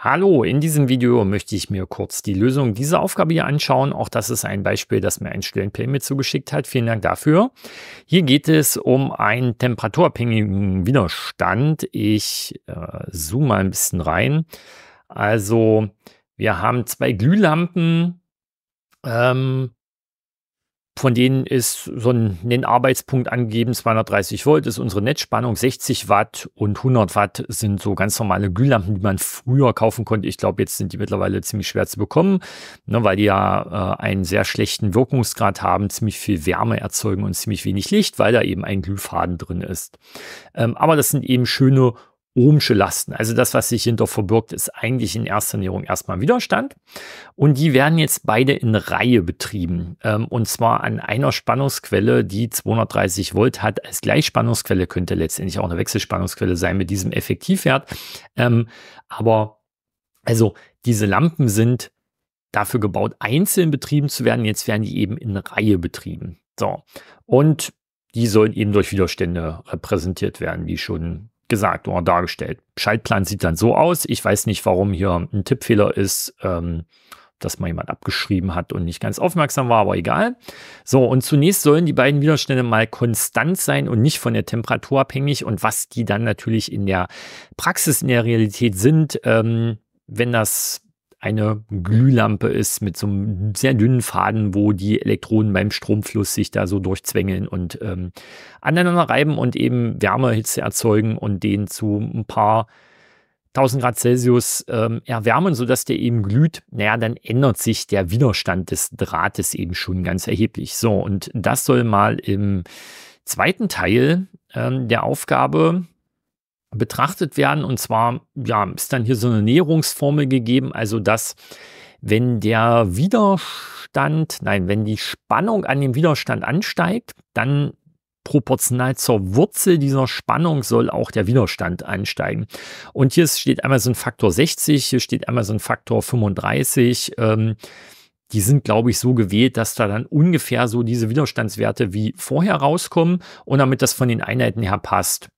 Hallo, in diesem Video möchte ich mir kurz die Lösung dieser Aufgabe hier anschauen. Auch das ist ein Beispiel, das mir ein Student Payne mit zugeschickt hat. Vielen Dank dafür. Hier geht es um einen temperaturabhängigen Widerstand. Ich zoome mal ein bisschen rein. Also wir haben zwei Glühlampen, von denen ist so ein Arbeitspunkt angegeben, 230 Volt ist unsere Netzspannung, 60 Watt und 100 Watt sind so ganz normale Glühlampen, die man früher kaufen konnte. Ich glaube, jetzt sind die mittlerweile ziemlich schwer zu bekommen, ne, weil die ja einen sehr schlechten Wirkungsgrad haben, ziemlich viel Wärme erzeugen und ziemlich wenig Licht, weil da eben ein Glühfaden drin ist. Aber das sind eben schöne ohmsche Lasten. Also das, was sich hinter verbirgt, ist eigentlich in erster Näherung erstmal Widerstand. Und die werden jetzt beide in Reihe betrieben. Und zwar an einer Spannungsquelle, die 230 Volt hat. Als Gleichspannungsquelle könnte letztendlich auch eine Wechselspannungsquelle sein mit diesem Effektivwert. Aber also diese Lampen sind dafür gebaut, einzeln betrieben zu werden. Jetzt werden die eben in Reihe betrieben. So. Und die sollen eben durch Widerstände repräsentiert werden, wie schon gesagt oder dargestellt. Schaltplan sieht dann so aus. Ich weiß nicht, warum hier ein Tippfehler ist, dass mal jemand abgeschrieben hat und nicht ganz aufmerksam war, aber egal. So, und zunächst sollen die beiden Widerstände mal konstant sein und nicht von der Temperatur abhängig. Und was die dann natürlich in der Praxis, in der Realität sind, wenn das eine Glühlampe ist mit so einem sehr dünnen Faden, wo die Elektronen beim Stromfluss sich da so durchzwängeln und aneinander reiben und eben Wärme, Hitze erzeugen und den zu ein paar 1000 Grad Celsius erwärmen, sodass der eben glüht, naja, dann ändert sich der Widerstand des Drahtes eben schon ganz erheblich. So, und das soll mal im zweiten Teil der Aufgabe betrachtet werden, und zwar ja, ist dann hier so eine Näherungsformel gegeben, also dass wenn der Widerstand, nein, wenn die Spannung an dem Widerstand ansteigt, dann proportional zur Wurzel dieser Spannung soll auch der Widerstand ansteigen. Und hier steht einmal so ein Faktor 60, hier steht einmal so ein Faktor 35, die sind, glaube ich, so gewählt, dass da dann ungefähr so diese Widerstandswerte wie vorher rauskommen, und damit das von den Einheiten her passt,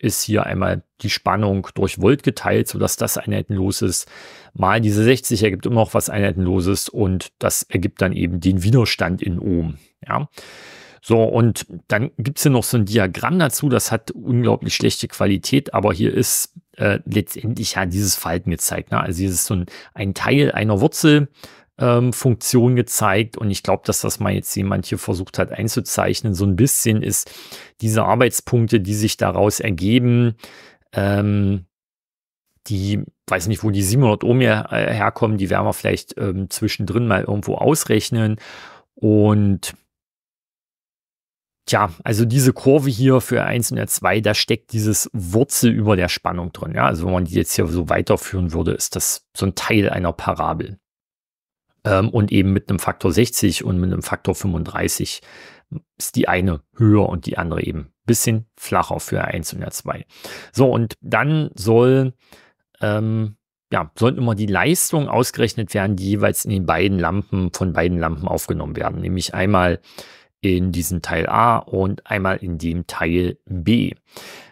ist hier einmal die Spannung durch Volt geteilt, sodass das einheitenloses mal diese 60 ergibt immer noch was einheitenloses, und das ergibt dann eben den Widerstand in Ohm. Ja. So, und dann gibt es hier noch so ein Diagramm dazu, das hat unglaublich schlechte Qualität, aber hier ist letztendlich ja dieses Verhalten gezeigt. Ne? Also hier ist so ein Teil einer Wurzel, Funktion gezeigt, und ich glaube, dass das mal jetzt jemand hier versucht hat einzuzeichnen. So ein bisschen ist diese Arbeitspunkte, die sich daraus ergeben, die, weiß nicht, wo die 700 Ohm herkommen, die werden wir vielleicht zwischendrin mal irgendwo ausrechnen. Und tja, also diese Kurve hier für 1 und der 2, da steckt dieses Wurzel über der Spannung drin. Ja? Also wenn man die jetzt hier so weiterführen würde, ist das so ein Teil einer Parabel. Und eben mit einem Faktor 60 und mit einem Faktor 35 ist die eine höher und die andere eben ein bisschen flacher für 1 und 2. So, und dann soll, ja, sollten immer die Leistungen ausgerechnet werden, die jeweils in den beiden Lampen, von beiden Lampen aufgenommen werden. Nämlich einmal in diesem Teil A und einmal in dem Teil B.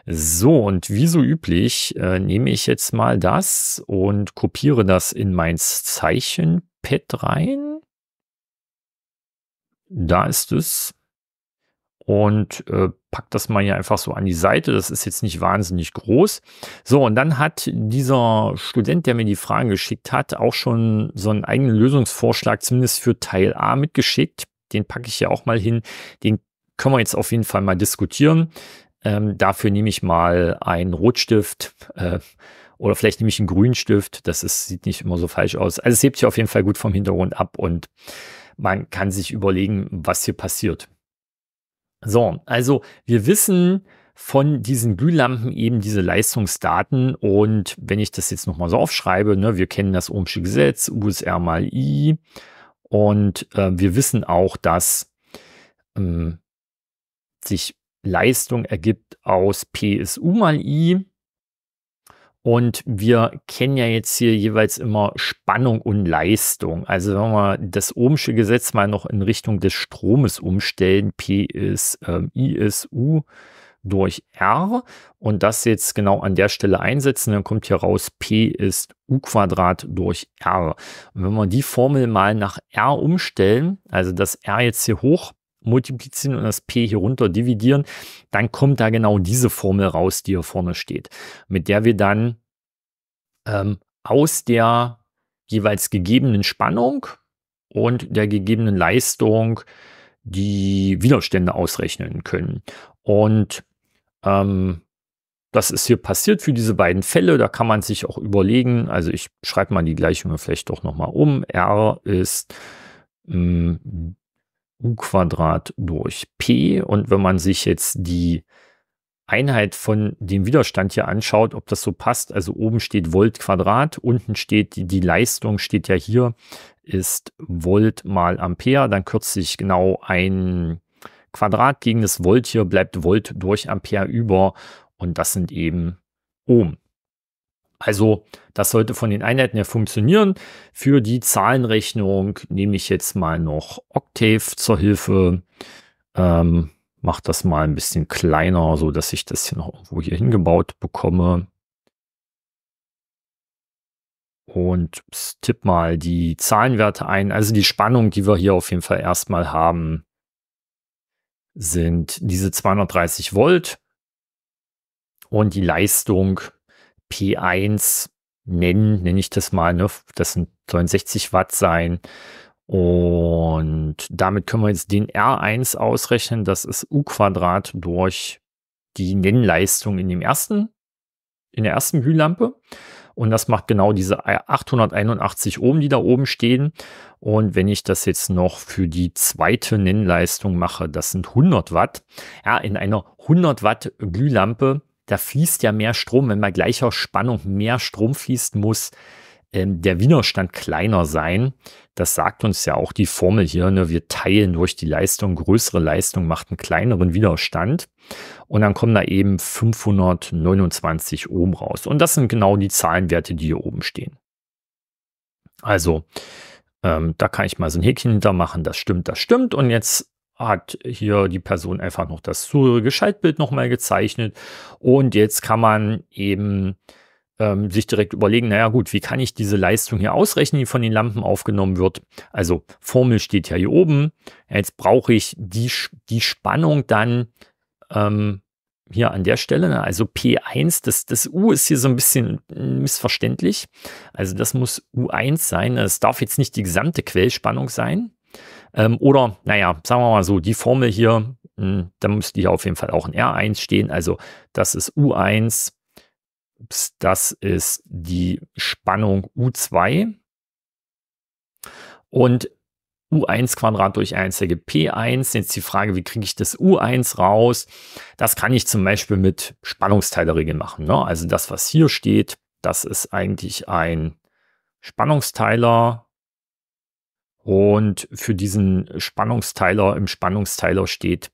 So, und wie so üblich nehme ich jetzt mal das und kopiere das in mein Zeichenpad rein. Da ist es. Und packt das mal hier einfach so an die Seite. Das ist jetzt nicht wahnsinnig groß. So, und dann hat dieser Student, der mir die Fragen geschickt hat, auch schon so einen eigenen Lösungsvorschlag, zumindest für Teil A, mitgeschickt. Den packe ich hier auch mal hin. Den können wir jetzt auf jeden Fall mal diskutieren. Dafür nehme ich mal einen Rotstift, oder vielleicht nehme ich einen grünen Stift, das ist, sieht nicht immer so falsch aus. Also es hebt hier auf jeden Fall gut vom Hintergrund ab, und man kann sich überlegen, was hier passiert. So, also wir wissen von diesen Glühlampen eben diese Leistungsdaten, und wenn ich das jetzt nochmal so aufschreibe, ne, wir kennen das Ohmsche Gesetz, USR mal I, und wir wissen auch, dass sich Leistung ergibt aus P ist U mal I. Und wir kennen ja jetzt hier jeweils immer Spannung und Leistung. Also wenn wir das Ohmsche Gesetz mal noch in Richtung des Stromes umstellen, P ist I ist U durch R und das jetzt genau an der Stelle einsetzen, dann kommt hier raus, P ist U² durch R. Und wenn wir die Formel mal nach R umstellen, also das R jetzt hier hoch multiplizieren und das P hier runter dividieren, dann kommt da genau diese Formel raus, die hier vorne steht, mit der wir dann aus der jeweils gegebenen Spannung und der gegebenen Leistung die Widerstände ausrechnen können. Und das ist hier passiert für diese beiden Fälle. Da kann man sich auch überlegen, also ich schreibe mal die Gleichung vielleicht doch nochmal um. R ist U² durch P. Und wenn man sich jetzt die Einheit von dem Widerstand hier anschaut, ob das so passt, also oben steht Volt², unten steht die Leistung, steht ja hier, ist Volt mal Ampere, dann kürzt sich genau ein Quadrat gegen das Volt hier, bleibt Volt durch Ampere über und das sind eben Ohm. Also das sollte von den Einheiten her funktionieren. Für die Zahlenrechnung nehme ich jetzt mal noch Octave zur Hilfe. Mache das mal ein bisschen kleiner, so dass ich das hier noch irgendwo hier hingebaut bekomme. Und tippe mal die Zahlenwerte ein. Also die Spannung, die wir hier auf jeden Fall erstmal haben, sind diese 230 Volt. Und die Leistung P1 nenne ich das mal, ne? Das sollen 60 Watt sein. Und damit können wir jetzt den R1 ausrechnen. Das ist U² durch die Nennleistung in der ersten Glühlampe. Und das macht genau diese 881 Ohm, die da oben stehen. Und wenn ich das jetzt noch für die zweite Nennleistung mache, das sind 100 Watt. Ja, in einer 100 Watt Glühlampe, da fließt ja mehr Strom. Wenn bei gleicher Spannung mehr Strom fließt, muss der Widerstand kleiner sein. Das sagt uns ja auch die Formel hier, ne? Wir teilen durch die Leistung, größere Leistung macht einen kleineren Widerstand und dann kommen da eben 529 Ohm raus und das sind genau die Zahlenwerte, die hier oben stehen. Also da kann ich mal so ein Häkchen hintermachen, das stimmt und jetzt hat hier die Person einfach noch das zugehörige Schaltbild nochmal gezeichnet und jetzt kann man eben sich direkt überlegen, naja gut, wie kann ich diese Leistung hier ausrechnen, die von den Lampen aufgenommen wird. Also Formel steht ja hier oben. Jetzt brauche ich die Spannung dann hier an der Stelle. Also P1, das U ist hier so ein bisschen missverständlich. Also das muss U1 sein. Es darf jetzt nicht die gesamte Quellspannung sein. Oder, naja, sagen wir mal so, die Formel hier, da müsste hier auf jeden Fall auch ein R1 stehen. Also das ist U1. Das ist die Spannung U2 und U1² durch 1 ergibt P1. Jetzt die Frage, wie kriege ich das U1 raus? Das kann ich zum Beispiel mit Spannungsteilerregel machen, ne? Also das, was hier steht, das ist eigentlich ein Spannungsteiler. Und für diesen Spannungsteiler, im Spannungsteiler steht,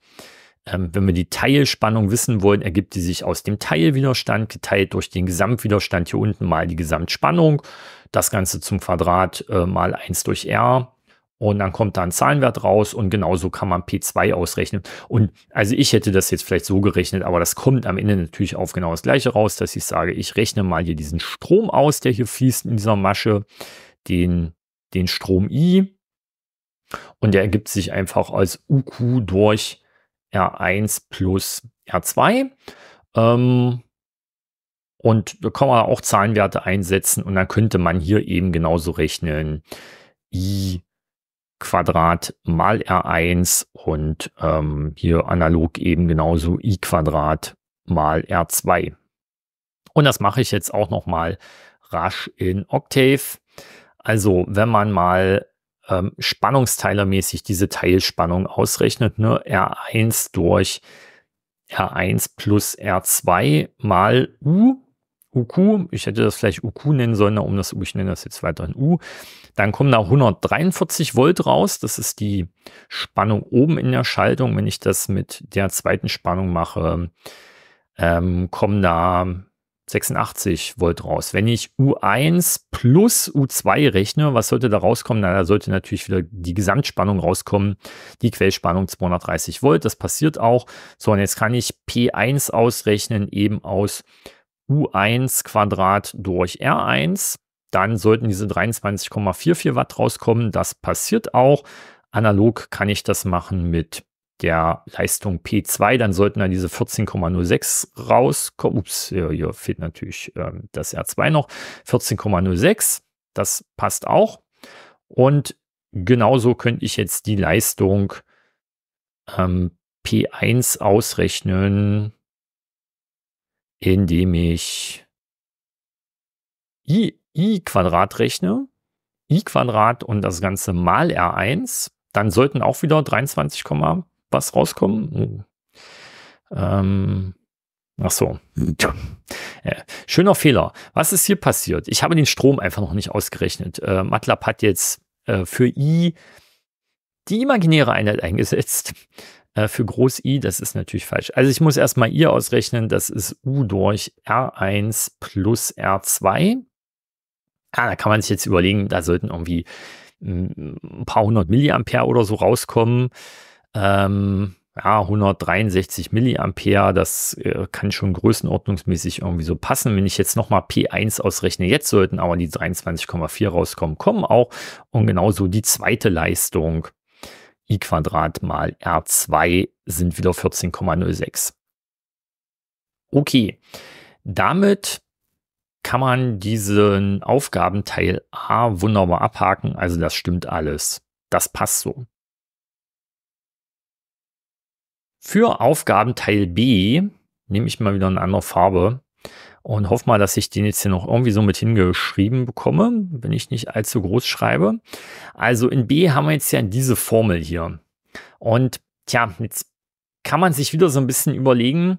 wenn wir die Teilspannung wissen wollen, ergibt die sich aus dem Teilwiderstand, geteilt durch den Gesamtwiderstand hier unten mal die Gesamtspannung. Das Ganze zum Quadrat mal 1 durch R. Und dann kommt da ein Zahlenwert raus und genauso kann man P2 ausrechnen. Und also ich hätte das jetzt vielleicht so gerechnet, aber das kommt am Ende natürlich auf genau das Gleiche raus, dass ich sage, ich rechne mal hier diesen Strom aus, der hier fließt in dieser Masche, den Strom I. Und der ergibt sich einfach als UQ durch R1 plus R2 und da kann man auch Zahlenwerte einsetzen und dann könnte man hier eben genauso rechnen I² mal R1 und hier analog eben genauso I² mal R2 und das mache ich jetzt auch noch mal rasch in Octave. Also wenn man mal spannungsteilermäßig diese Teilspannung ausrechnet, ne? R1 durch R1 plus R2 mal UQ, ich hätte das vielleicht UQ nennen sollen, um das U, ich nenne das jetzt weiterhin U, dann kommen da 143 Volt raus, das ist die Spannung oben in der Schaltung, wenn ich das mit der zweiten Spannung mache, kommen da 86 Volt raus. Wenn ich U1 plus U2 rechne, was sollte da rauskommen? Na, da sollte natürlich wieder die Gesamtspannung rauskommen, die Quellspannung 230 Volt, das passiert auch. So, und jetzt kann ich P1 ausrechnen, eben aus U1 Quadrat durch R1. Dann sollten diese 23,44 Watt rauskommen, das passiert auch. Analog kann ich das machen mit der Leistung P2, dann sollten da diese 14,06 rauskommen. Ups, hier fehlt natürlich das R2 noch. 14,06, das passt auch. Und genauso könnte ich jetzt die Leistung P1 ausrechnen, indem ich I Quadrat rechne. I Quadrat und das Ganze mal R1. Dann sollten auch wieder 23, was rauskommen. Ach so. Schöner Fehler. Was ist hier passiert? Ich habe den Strom einfach noch nicht ausgerechnet. MATLAB hat jetzt für I die imaginäre Einheit eingesetzt. Für groß I, das ist natürlich falsch. Also ich muss erstmal I ausrechnen. Das ist U durch R1 plus R2. Ah, da kann man sich jetzt überlegen, da sollten irgendwie ein paar hundert Milliampere oder so rauskommen. Ja, 163 Milliampere, das kann schon größenordnungsmäßig irgendwie so passen. Wenn ich jetzt nochmal P1 ausrechne, jetzt sollten aber die 23,4 rauskommen, kommen auch. Und genauso die zweite Leistung, I Quadrat mal R2, sind wieder 14,06. Okay, damit kann man diesen Aufgabenteil A wunderbar abhaken. Also das stimmt alles, das passt so. Für Aufgabenteil B nehme ich mal wieder eine andere Farbe und hoffe mal, dass ich den jetzt hier noch irgendwie so mit hingeschrieben bekomme, wenn ich nicht allzu groß schreibe. Also in B haben wir jetzt ja diese Formel hier. Und tja, jetzt kann man sich wieder so ein bisschen überlegen,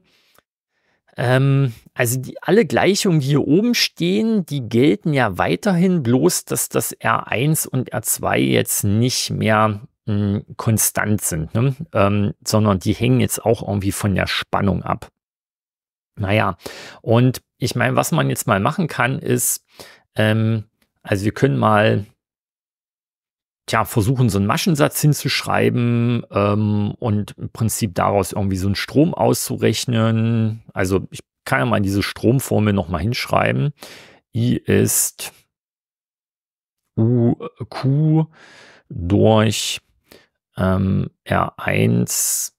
also die alle Gleichungen, die hier oben stehen, die gelten ja weiterhin, bloß dass das R1 und R2 jetzt nicht mehr konstant sind, ne? Sondern die hängen jetzt auch irgendwie von der Spannung ab. Naja, und ich meine, was man jetzt mal machen kann, ist, also wir können mal versuchen, so einen Maschensatz hinzuschreiben und im Prinzip daraus irgendwie so einen Strom auszurechnen. Also ich kann ja mal diese Stromformel nochmal hinschreiben. I ist Q durch R1,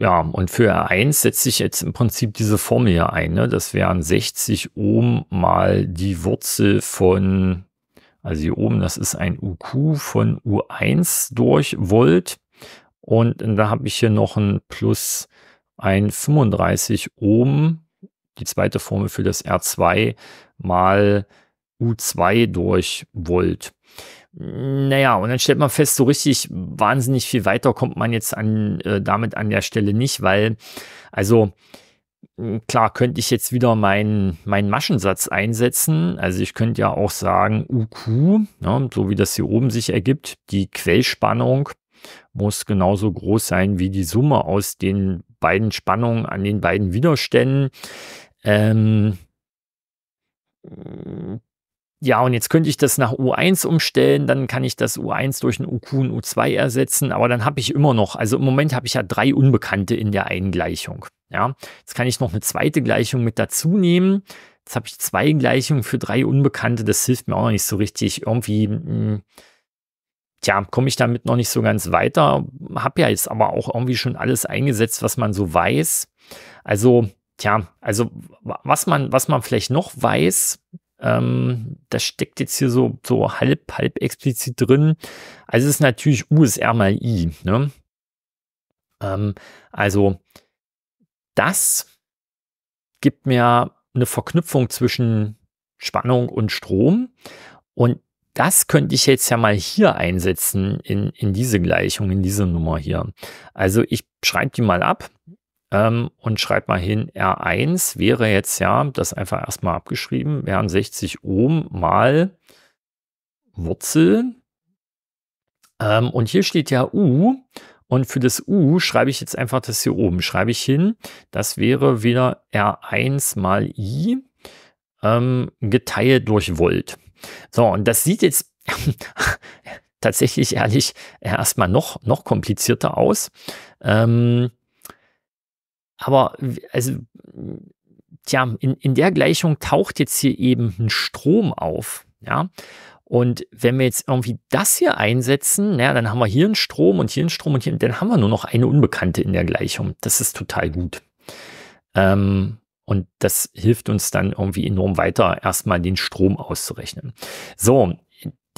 ja, und für R1 setze ich jetzt im Prinzip diese Formel hier ein, ne? Das wären 60 Ohm mal die Wurzel von, also hier oben, das ist ein UQ von U1 durch Volt, und da habe ich hier noch ein plus ein 35 Ohm, die zweite Formel für das R2, mal U2 durch Volt. Naja, und dann stellt man fest, so richtig wahnsinnig viel weiter kommt man jetzt an, damit an der Stelle nicht, weil, also klar, könnte ich jetzt wieder meinen Maschensatz einsetzen. Also ich könnte ja auch sagen, UQ, ja, so wie das hier oben sich ergibt, die Quellspannung muss genauso groß sein wie die Summe aus den beiden Spannungen an den beiden Widerständen. Ja, und jetzt könnte ich das nach U1 umstellen, dann kann ich das U1 durch ein UQ und U2 ersetzen, aber dann habe ich immer noch, also im Moment habe ich ja drei Unbekannte in der einen Gleichung. Ja, jetzt kann ich noch eine zweite Gleichung mit dazu nehmen. Jetzt habe ich zwei Gleichungen für drei Unbekannte, das hilft mir auch noch nicht so richtig. Irgendwie, komme ich damit noch nicht so ganz weiter, habe ja jetzt aber auch irgendwie schon alles eingesetzt, was man so weiß. Also, was man vielleicht noch weiß, das steckt jetzt hier so halb explizit drin. Also es ist natürlich U ist R mal I. Ne? Also das gibt mir eine Verknüpfung zwischen Spannung und Strom. Und das könnte ich jetzt ja mal hier einsetzen in diese Gleichung, in diese Nummer hier. Also ich schreibe die mal ab. Und schreibt mal hin, R1 wäre jetzt ja, das einfach erstmal abgeschrieben, wären 60 Ohm mal Wurzel. Und hier steht ja U Und für das U schreibe ich jetzt einfach das hier oben, schreibe ich hin. Das wäre wieder R1 mal I geteilt durch Volt. So, und das sieht jetzt tatsächlich ehrlich erstmal noch komplizierter aus. Aber also, tja, in der Gleichung taucht jetzt hier eben ein Strom auf. Ja? Und wenn wir jetzt irgendwie das hier einsetzen, ja, dann haben wir hier einen Strom und hier einen Strom und hier, dann haben wir nur noch eine Unbekannte in der Gleichung. Das ist total gut. Und das hilft uns dann irgendwie enorm weiter, erstmal den Strom auszurechnen. So,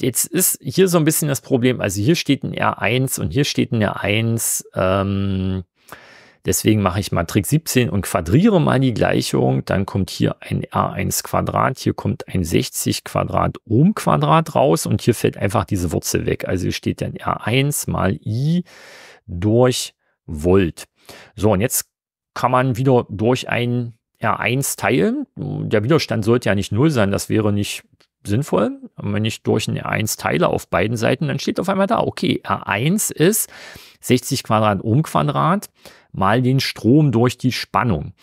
jetzt ist hier so ein bisschen das Problem. Also hier steht ein R1 und hier steht ein R1. Deswegen mache ich Matrix 17 und quadriere mal die Gleichung. Dann kommt hier ein R1 Quadrat, hier kommt ein 60 Quadrat Ohm Quadrat raus und hier fällt einfach diese Wurzel weg. Also hier steht dann R1 mal I durch Volt. So, und jetzt kann man wieder durch ein R1 teilen. Der Widerstand sollte ja nicht 0 sein, das wäre nicht sinnvoll. Und wenn ich durch ein R1 teile auf beiden Seiten, dann steht auf einmal da, okay, R1 ist 60 Quadrat Ohm Quadrat mal den Strom durch die Spannung.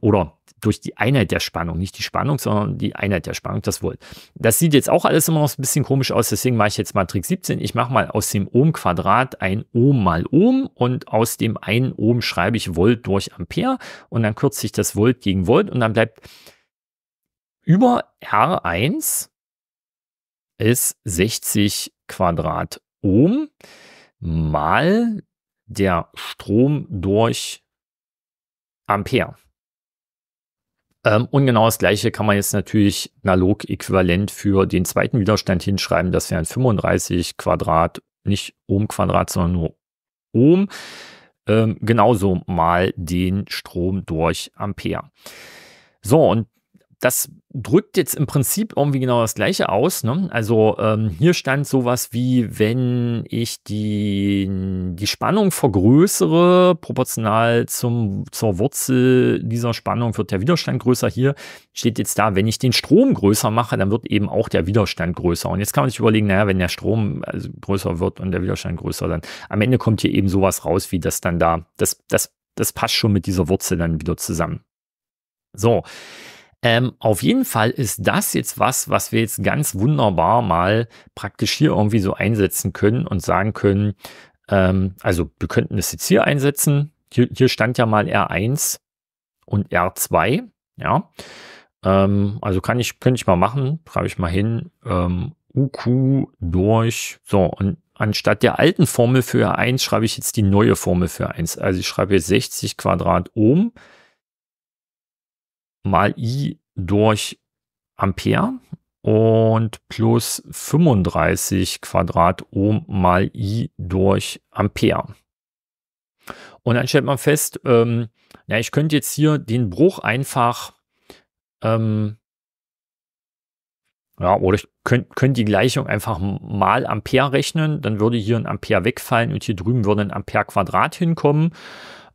Oder durch die Einheit der Spannung. Nicht die Spannung, sondern die Einheit der Spannung, das Volt. Das sieht jetzt auch alles immer noch ein bisschen komisch aus, deswegen mache ich jetzt Matrix 17. Ich mache mal aus dem Ohm-Quadrat ein Ohm mal Ohm und aus dem einen Ohm schreibe ich Volt durch Ampere und dann kürze ich das Volt gegen Volt und dann bleibt über R1 ist 60 Quadrat Ohm mal der Strom durch Ampere. Und genau das Gleiche kann man jetzt natürlich analog äquivalent für den zweiten Widerstand hinschreiben. Das wären 35 Quadrat, nicht Ohm Quadrat, sondern nur Ohm. Genauso mal den Strom durch Ampere. So, und das drückt jetzt im Prinzip irgendwie genau das Gleiche aus. Ne? Also hier stand sowas wie, wenn ich die Spannung vergrößere, proportional zur Wurzel dieser Spannung wird der Widerstand größer. Hier steht jetzt da, wenn ich den Strom größer mache, dann wird eben auch der Widerstand größer. Und jetzt kann man sich überlegen, naja, wenn der Strom größer wird und der Widerstand größer, dann am Ende kommt hier eben sowas raus, wie das dann da, das passt schon mit dieser Wurzel dann wieder zusammen. So. Auf jeden Fall ist das jetzt was wir jetzt ganz wunderbar mal praktisch hier irgendwie so einsetzen können und sagen können, also wir könnten es jetzt hier einsetzen. Hier stand ja mal R1 und R2, ja. Also könnte ich mal machen, schreibe ich mal hin, UQ durch, so, und anstatt der alten Formel für R1 schreibe ich jetzt die neue Formel für R1. Also ich schreibe jetzt 60 Quadrat Ohm mal I durch Ampere und plus 35 Quadrat Ohm mal I durch Ampere. Und dann stellt man fest, ja, ich könnte jetzt hier den Bruch einfach, ja, oder ich könnte die Gleichung einfach mal Ampere rechnen, dann würde hier ein Ampere wegfallen und hier drüben würde ein Ampere Quadrat hinkommen.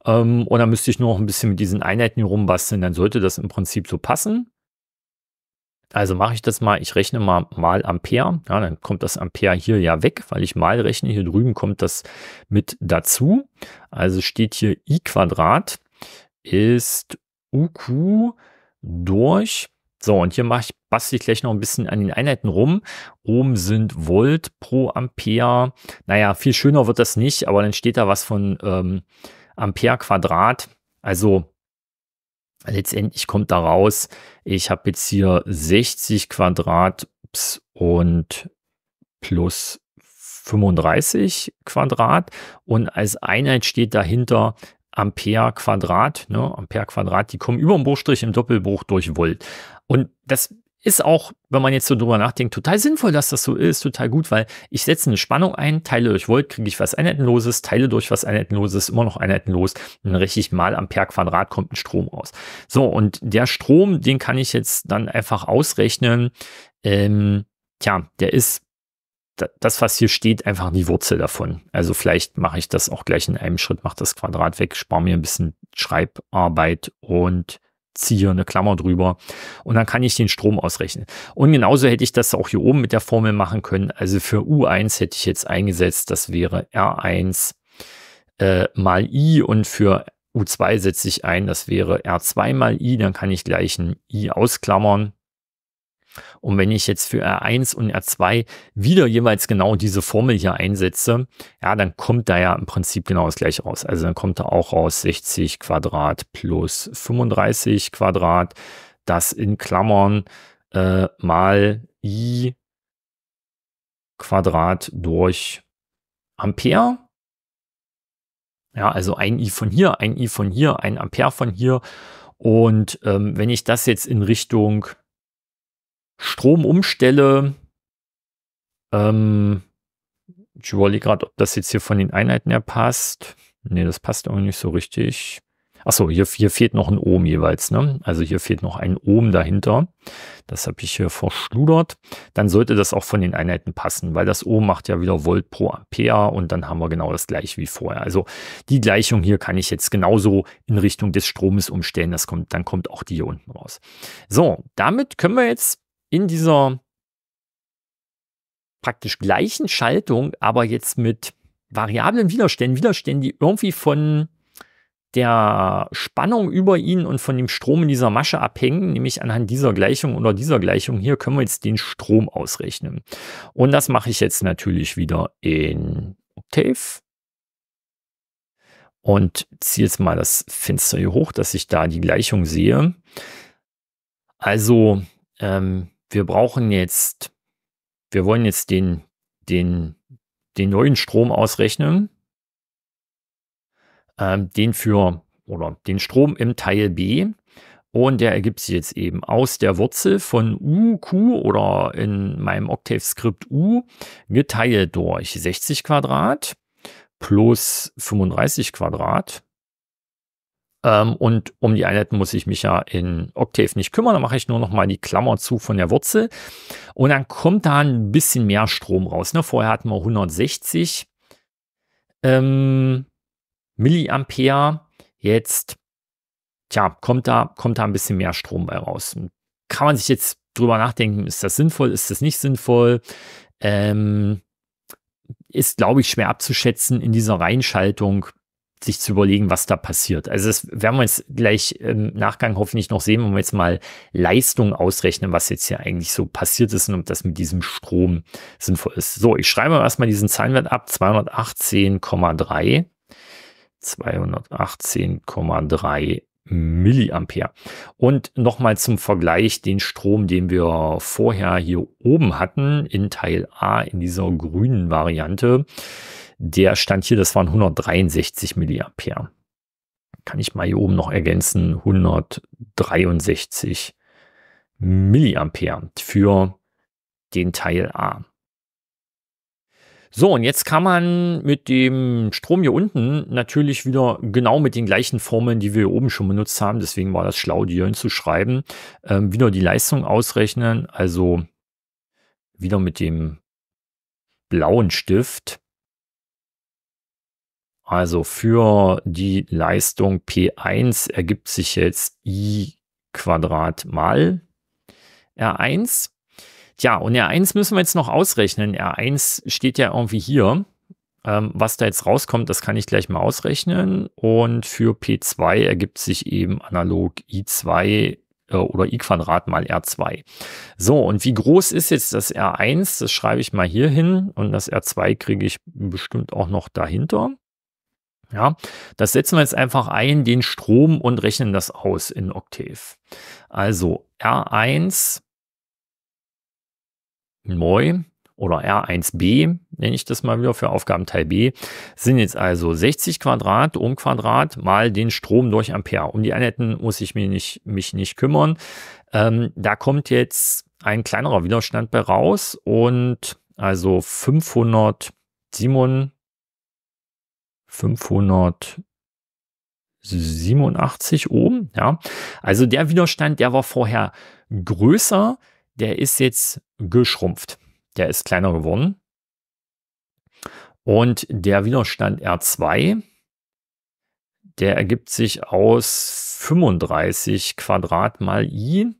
Und dann müsste ich nur noch ein bisschen mit diesen Einheiten hier rumbasteln, dann sollte das im Prinzip so passen. Also mache ich das mal, ich rechne mal Ampere, ja, dann kommt das Ampere hier ja weg, weil ich mal rechne, hier drüben kommt das mit dazu. Also steht hier I Quadrat ist UQ durch, so, und hier bastle ich gleich noch ein bisschen an den Einheiten rum. Ohm sind Volt pro Ampere, naja, viel schöner wird das nicht, aber dann steht da was von Ampere Quadrat, also letztendlich kommt da raus, ich habe jetzt hier 60 Quadrat und plus 35 Quadrat und als Einheit steht dahinter Ampere Quadrat, ne? Ampere Quadrat, die kommen über den Bruchstrich im Doppelbruch durch Volt. Und das ist auch, wenn man jetzt so drüber nachdenkt, total sinnvoll, dass das so ist, total gut, weil ich setze eine Spannung ein, teile durch Volt, kriege ich was Einheitenloses, teile durch was Einheitenloses, immer noch Einheitenlos, dann rechne ich mal Ampere Quadrat, kommt ein Strom raus. So, und der Strom, den kann ich jetzt dann einfach ausrechnen, tja, der ist, das, was hier steht, einfach die Wurzel davon. Also vielleicht mache ich das auch gleich in einem Schritt, mache das Quadrat weg, spare mir ein bisschen Schreibarbeit und ziehe eine Klammer drüber und dann kann ich den Strom ausrechnen. Und genauso hätte ich das auch hier oben mit der Formel machen können. Also für U1 hätte ich jetzt eingesetzt, das wäre R1 mal i und für U2 setze ich ein, das wäre R2 mal i, dann kann ich gleich ein i ausklammern. Und wenn ich jetzt für R1 und R2 wieder jeweils genau diese Formel hier einsetze, ja, dann kommt da ja im Prinzip genau das gleiche raus. Also dann kommt da auch raus 60 Quadrat plus 35 Quadrat, das in Klammern mal i Quadrat durch Ampere. Ja, also ein i von hier, ein i von hier, ein Ampere von hier. Und wenn ich das jetzt in Richtung Strom umstelle, ich überlege gerade, ob das jetzt hier von den Einheiten her passt. Ne, das passt auch nicht so richtig. Achso, hier fehlt noch ein Ohm jeweils, ne? Also hier fehlt noch ein Ohm dahinter. Das habe ich hier verschludert. Dann sollte das auch von den Einheiten passen, weil das Ohm macht ja wieder Volt pro Ampere und dann haben wir genau das gleiche wie vorher. Also die Gleichung hier kann ich jetzt genauso in Richtung des Stromes umstellen. Das kommt, dann kommt auch die hier unten raus. So, damit können wir jetzt in dieser praktisch gleichen Schaltung, aber jetzt mit variablen Widerständen, die irgendwie von der Spannung über ihnen und von dem Strom in dieser Masche abhängen, nämlich anhand dieser Gleichung oder dieser Gleichung hier, können wir jetzt den Strom ausrechnen. Und das mache ich jetzt natürlich wieder in Octave und ziehe jetzt mal das Fenster hier hoch, dass ich da die Gleichung sehe. Also, wir brauchen jetzt, wir wollen jetzt den neuen Strom ausrechnen, den Strom im Teil B, und der ergibt sich jetzt eben aus der Wurzel von U, Q oder in meinem Octave-Skript U geteilt durch 60 Quadrat plus 35 Quadrat. Und um die Einheiten muss ich mich ja in Octave nicht kümmern. Da mache ich nur noch mal die Klammer zu von der Wurzel. Und dann kommt da ein bisschen mehr Strom raus. Ne? Vorher hatten wir 160 Milliampere. Jetzt kommt da ein bisschen mehr Strom bei raus. Kann man sich jetzt drüber nachdenken, ist das sinnvoll, ist das nicht sinnvoll? Ist, glaube ich, schwer abzuschätzen in dieser Reihenschaltung, sich zu überlegen, was da passiert. Also das werden wir jetzt gleich im Nachgang hoffentlich noch sehen, wenn wir jetzt mal Leistung ausrechnen, was jetzt hier eigentlich so passiert ist und ob das mit diesem Strom sinnvoll ist. So, ich schreibe erstmal diesen Zahlenwert ab, 218,3. 218,3 Milliampere. Und nochmal zum Vergleich den Strom, den wir vorher hier oben hatten, in Teil A, in dieser grünen Variante. Der stand hier, das waren 163 Milliampere. Kann ich mal hier oben noch ergänzen, 163 Milliampere für den Teil A. So, und jetzt kann man mit dem Strom hier unten natürlich wieder genau mit den gleichen Formeln, die wir hier oben schon benutzt haben, deswegen war das schlau, die hier hinzuschreiben, wieder die Leistung ausrechnen, also wieder mit dem blauen Stift. Also für die Leistung P1 ergibt sich jetzt i Quadrat mal R1. Tja, und R1 müssen wir jetzt noch ausrechnen. R1 steht ja irgendwie hier. Was da jetzt rauskommt, das kann ich gleich mal ausrechnen. Und für P2 ergibt sich eben analog i2 oder i Quadrat mal R2. So, und wie groß ist jetzt das R1? Das schreibe ich mal hier hin. Und das R2 kriege ich bestimmt auch noch dahinter. Ja, das setzen wir jetzt einfach ein, den Strom, und rechnen das aus in Octave. Also R1 neu oder R1b, nenne ich das mal wieder für Aufgabenteil B, sind jetzt also 60 Quadrat Ohm Quadrat mal den Strom durch Ampere. Um die Einheiten muss ich mich nicht kümmern. Da kommt jetzt ein kleinerer Widerstand bei raus, und also 587 Ohm, ja. Also der Widerstand, der war vorher größer, der ist jetzt geschrumpft. Der ist kleiner geworden. Und der Widerstand R2, der ergibt sich aus 35 Quadrat mal I.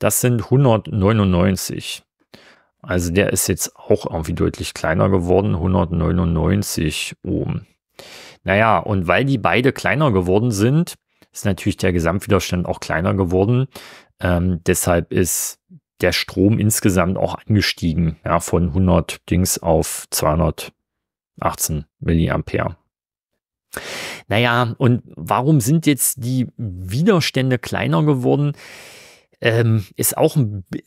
Das sind 199. Also der ist jetzt auch irgendwie deutlich kleiner geworden, 199 Ohm. Naja, und weil die beide kleiner geworden sind, ist natürlich der Gesamtwiderstand auch kleiner geworden. Deshalb ist der Strom insgesamt auch angestiegen, ja, von 100 Dings auf 218 Milliampere. Naja, und warum sind jetzt die Widerstände kleiner geworden? Ist auch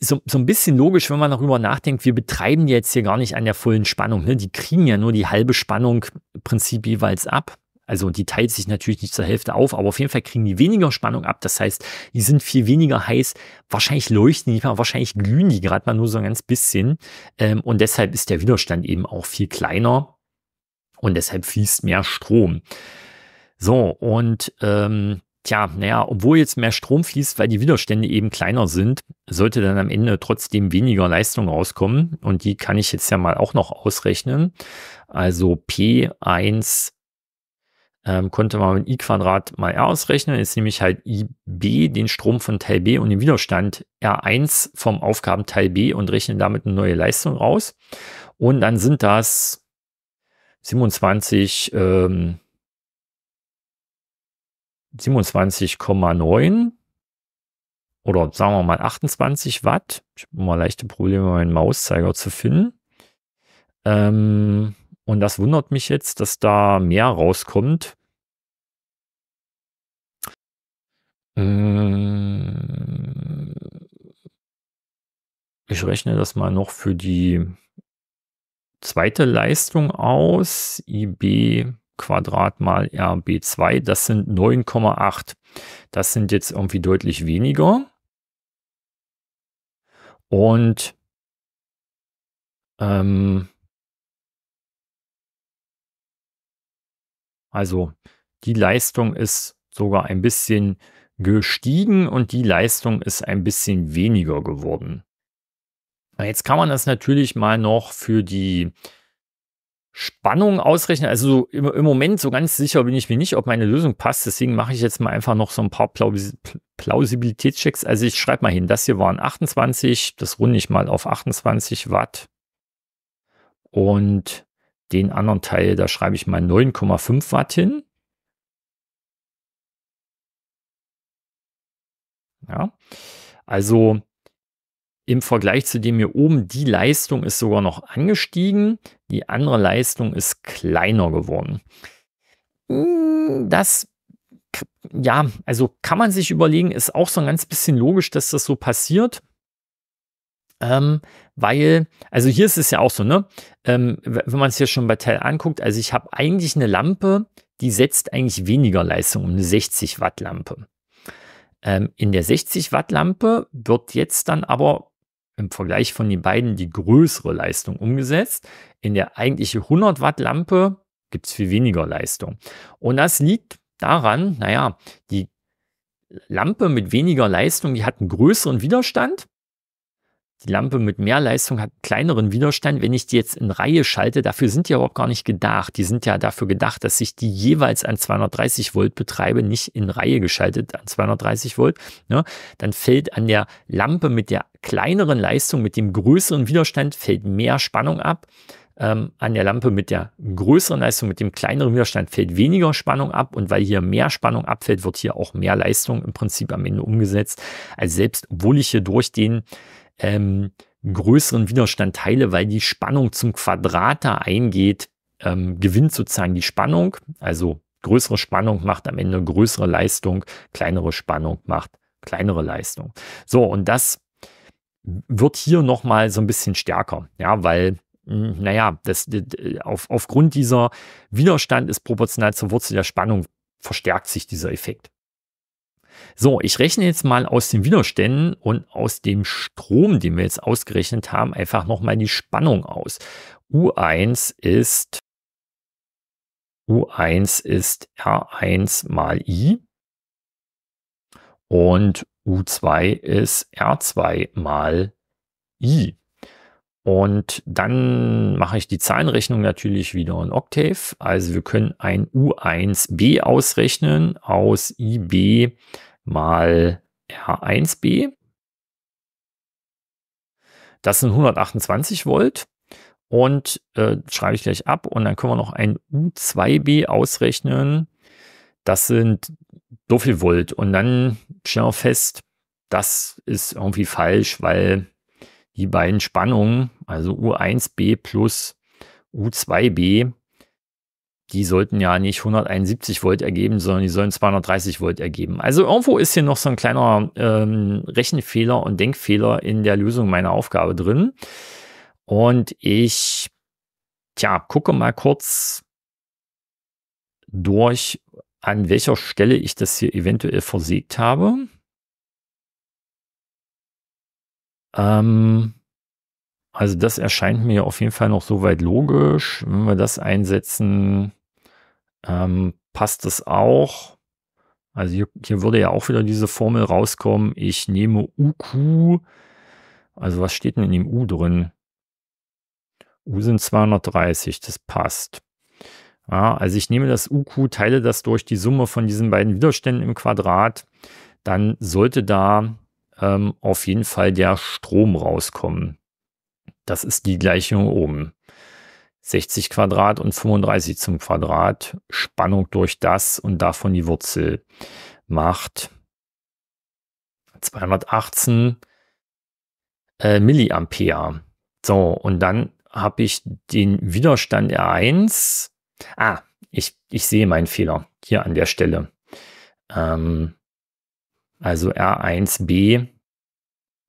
so ein bisschen logisch, wenn man darüber nachdenkt. Wir betreiben die jetzt hier gar nicht an der vollen Spannung, ne? Die kriegen ja nur die halbe Spannung im Prinzip jeweils ab. Also die teilt sich natürlich nicht zur Hälfte auf, aber auf jeden Fall kriegen die weniger Spannung ab. Das heißt, die sind viel weniger heiß. Wahrscheinlich leuchten die nicht mal, wahrscheinlich glühen die gerade mal nur so ein ganz bisschen. Und deshalb ist der Widerstand eben auch viel kleiner. Und deshalb fließt mehr Strom. So, und obwohl jetzt mehr Strom fließt, weil die Widerstände eben kleiner sind, sollte dann am Ende trotzdem weniger Leistung rauskommen. Und die kann ich jetzt ja mal auch noch ausrechnen. Also P1 konnte man mit I² mal R ausrechnen. Jetzt nehme ich halt IB, den Strom von Teil B und den Widerstand R1 vom Aufgabenteil B und rechne damit eine neue Leistung raus. Und dann sind das 27,9 oder sagen wir mal 28 Watt. Ich habe immer leichte Probleme, meinen Mauszeiger zu finden. Und das wundert mich jetzt, dass da mehr rauskommt. Ich rechne das mal noch für die zweite Leistung aus. IB² mal RB2, das sind 9,8. Das sind jetzt irgendwie deutlich weniger. Und also die Leistung ist sogar ein bisschen gestiegen und die Leistung ist ein bisschen weniger geworden. Jetzt kann man das natürlich mal noch für die Spannung ausrechnen. Also im Moment so ganz sicher bin ich mir nicht, ob meine Lösung passt. Deswegen mache ich jetzt mal einfach noch so ein paar Plausibilitätschecks. Also ich schreibe mal hin, das hier waren 28, das runde ich mal auf 28 Watt. Und den anderen Teil, da schreibe ich mal 9,5 Watt hin. Ja, also im Vergleich zu dem hier oben, die Leistung ist sogar noch angestiegen. Die andere Leistung ist kleiner geworden. Das, ja, also kann man sich überlegen, ist auch so ein ganz bisschen logisch, dass das so passiert. Weil, also hier ist es ja auch so, ne? Wenn man es hier schon bei Teil anguckt, also ich habe eigentlich eine Lampe, die setzt eigentlich weniger Leistung, eine 60 Watt Lampe. In der 60 Watt Lampe wird jetzt dann aber im Vergleich von den beiden die größere Leistung umgesetzt. In der eigentliche 100 Watt Lampe gibt es viel weniger Leistung. Und das liegt daran, naja, die Lampe mit weniger Leistung, die hat einen größeren Widerstand. Die Lampe mit mehr Leistung hat einen kleineren Widerstand. Wenn ich die jetzt in Reihe schalte, dafür sind die überhaupt gar nicht gedacht. Die sind ja dafür gedacht, dass ich die jeweils an 230 Volt betreibe, nicht in Reihe geschaltet an 230 Volt. Ne? Dann fällt an der Lampe mit der kleineren Leistung, mit dem größeren Widerstand, fällt mehr Spannung ab. An der Lampe mit der größeren Leistung, mit dem kleineren Widerstand fällt weniger Spannung ab. Und weil hier mehr Spannung abfällt, wird hier auch mehr Leistung im Prinzip am Ende umgesetzt. Also selbst, obwohl ich hier durch den größeren Widerstand teile, weil die Spannung zum Quadrat da eingeht, gewinnt sozusagen die Spannung. Also größere Spannung macht am Ende größere Leistung, kleinere Spannung macht kleinere Leistung. So, und das wird hier nochmal so ein bisschen stärker, ja, weil, naja, aufgrund dieser Widerstand ist proportional zur Wurzel der Spannung, verstärkt sich dieser Effekt. So, ich rechne jetzt mal aus den Widerständen und aus dem Strom, den wir jetzt ausgerechnet haben, einfach nochmal die Spannung aus. U1 ist R1 mal I und U2 ist R2 mal I. Und dann mache ich die Zahlenrechnung natürlich wieder in Octave. Also wir können ein U1b ausrechnen aus IB mal R1b. Das sind 128 Volt. Und schreibe ich gleich ab und dann können wir noch ein U2b ausrechnen. Das sind so viel Volt. Und dann stellen wir fest, das ist irgendwie falsch, weil die beiden Spannungen, also U1b plus U2b, die sollten ja nicht 171 Volt ergeben, sondern die sollen 230 Volt ergeben. Also irgendwo ist hier noch so ein kleiner Rechenfehler und Denkfehler in der Lösung meiner Aufgabe drin. Und ich, gucke mal kurz durch, an welcher Stelle ich das hier eventuell versägt habe. Also das erscheint mir auf jeden Fall noch soweit logisch. Wenn wir das einsetzen, passt das auch. Also hier würde ja auch wieder diese Formel rauskommen. Ich nehme UQ. Also was steht denn in dem U drin? U sind 230, das passt. Ja, also ich nehme das UQ, teile das durch die Summe von diesen beiden Widerständen im Quadrat. Dann sollte da auf jeden Fall der Strom rauskommen. Das ist die Gleichung oben. 60 Quadrat und 35 zum Quadrat. Spannung durch das und davon die Wurzel macht 218 Milliampere. So, und dann habe ich den Widerstand R1. Ich sehe meinen Fehler hier an der Stelle. Also R1b,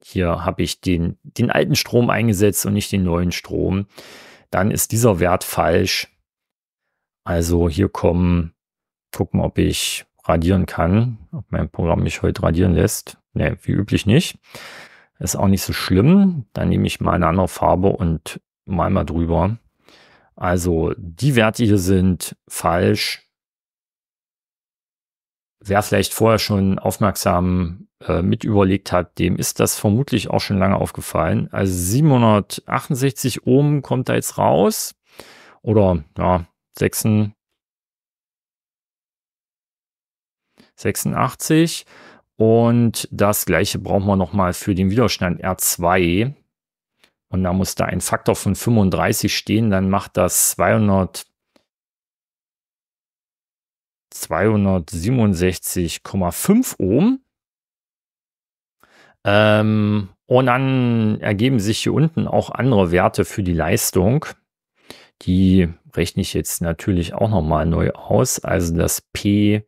hier habe ich den alten Strom eingesetzt und nicht den neuen Strom. Dann ist dieser Wert falsch. Also hier gucken, ob ich radieren kann, ob mein Programm mich heute radieren lässt. Ne, wie üblich nicht. Ist auch nicht so schlimm. Dann nehme ich mal eine andere Farbe und mal drüber. Also die Werte hier sind falsch. Wer vielleicht vorher schon aufmerksam mit überlegt hat, dem ist das vermutlich auch schon lange aufgefallen. Also 768 Ohm kommt da jetzt raus. Oder ja, 86. Und das gleiche brauchen wir nochmal für den Widerstand R2. Und da muss da ein Faktor von 35 stehen, dann macht das 267,5 Ohm. Und dann ergeben sich hier unten auch andere Werte für die Leistung. Die rechne ich jetzt natürlich auch nochmal neu aus. Also das P1,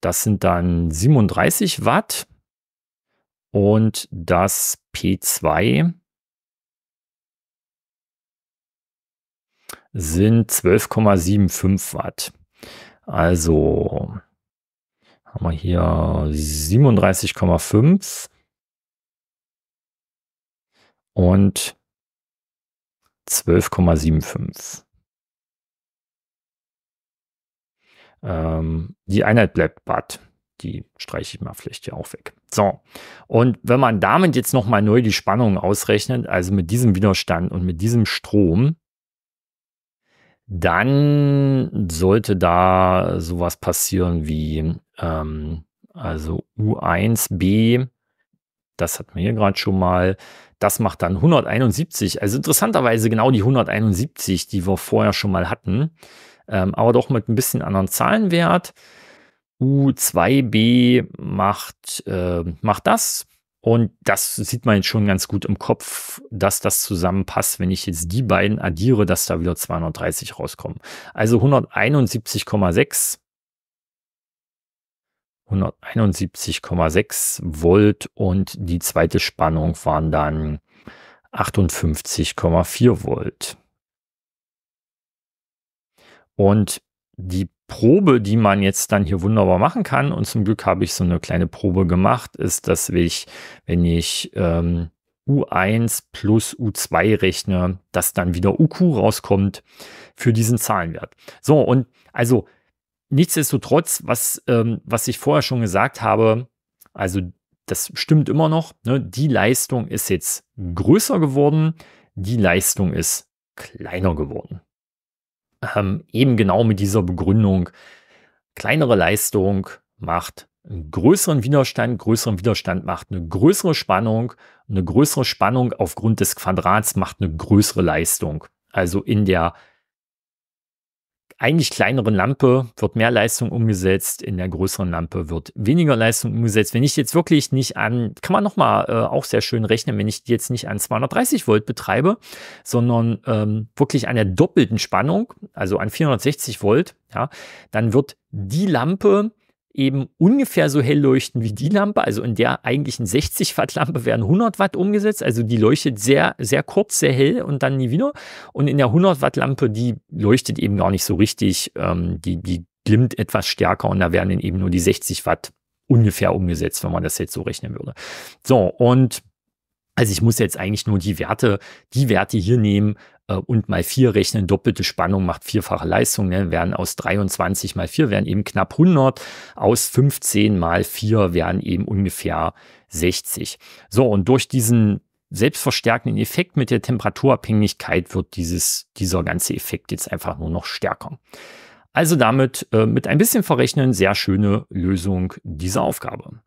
das sind dann 37 Watt. Und das P2 sind 12,75 Watt. Also haben wir hier 37,5 und 12,75. Die Einheit bleibt Watt. Die streiche ich mal vielleicht hier auch weg. So, und wenn man damit jetzt nochmal neu die Spannung ausrechnet, also mit diesem Widerstand und mit diesem Strom, dann sollte da sowas passieren wie, also U1b, das hatten wir hier gerade schon mal, das macht dann 171, also interessanterweise genau die 171, die wir vorher schon mal hatten, aber doch mit ein bisschen anderen Zahlenwert. U2b macht das und das sieht man jetzt schon ganz gut im Kopf, dass das zusammenpasst, wenn ich jetzt die beiden addiere, dass da wieder 230 rauskommen. Also 171,6 Volt und die zweite Spannung waren dann 58,4 Volt. Und die Probe, die man jetzt dann hier wunderbar machen kann, und zum Glück habe ich so eine kleine Probe gemacht, ist, dass ich, wenn ich U1 plus U2 rechne, dass dann wieder UQ rauskommt für diesen Zahlenwert. So, und also nichtsdestotrotz, was ich vorher schon gesagt habe, also das stimmt immer noch, ne? Die Leistung ist jetzt größer geworden, die Leistung ist kleiner geworden. Eben genau mit dieser Begründung, kleinere Leistung macht einen größeren Widerstand macht eine größere Spannung. Eine größere Spannung aufgrund des Quadrats macht eine größere Leistung. Also in der eigentlich kleineren Lampe wird mehr Leistung umgesetzt, in der größeren Lampe wird weniger Leistung umgesetzt. Wenn ich jetzt wirklich nicht an, kann man nochmal auch sehr schön rechnen, wenn ich die jetzt nicht an 230 Volt betreibe, sondern wirklich an der doppelten Spannung, also an 460 Volt, ja, dann wird die Lampe eben ungefähr so hell leuchten wie die Lampe. Also in der eigentlichen 60 Watt Lampe werden 100 Watt umgesetzt. Also die leuchtet sehr, sehr kurz, sehr hell und dann nie wieder. Und in der 100 Watt Lampe, die leuchtet eben gar nicht so richtig. Die glimmt etwas stärker und da werden dann eben nur die 60 Watt ungefähr umgesetzt, wenn man das jetzt so rechnen würde. So, und also ich muss jetzt eigentlich nur die Werte hier nehmen und mal 4 rechnen. Doppelte Spannung macht vierfache Leistung. Ne? Werden aus 23 mal 4 werden eben knapp 100. Aus 15 mal 4 werden eben ungefähr 60. So, und durch diesen selbstverstärkenden Effekt mit der Temperaturabhängigkeit wird dieser ganze Effekt jetzt einfach nur noch stärker. Also damit mit ein bisschen Verrechnen sehr schöne Lösung dieser Aufgabe.